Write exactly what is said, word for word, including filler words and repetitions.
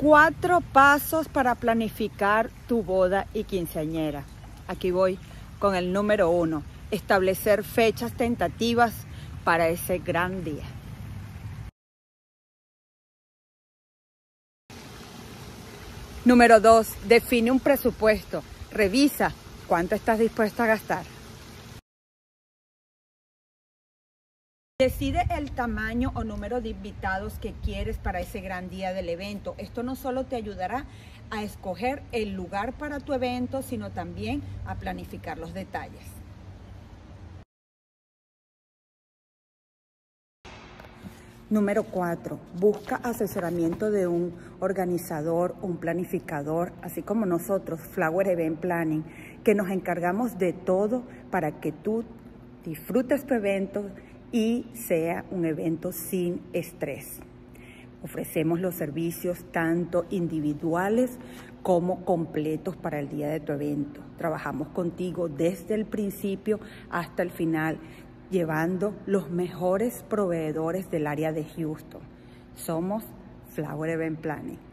Cuatro pasos para planificar tu boda y quinceañera. Aquí voy con el número uno. Establecer fechas tentativas para ese gran día. Número dos. Define un presupuesto. Revisa cuánto estás dispuesta a gastar. Decide el tamaño o número de invitados que quieres para ese gran día del evento. Esto no solo te ayudará a escoger el lugar para tu evento, sino también a planificar los detalles. Número cuatro. Busca asesoramiento de un organizador, un planificador, así como nosotros, Flower Event Planning, que nos encargamos de todo para que tú disfrutes tu evento y sea un evento sin estrés. Ofrecemos los servicios tanto individuales como completos para el día de tu evento. Trabajamos contigo desde el principio hasta el final, llevando los mejores proveedores del área de Houston. Somos Flower Event Planning.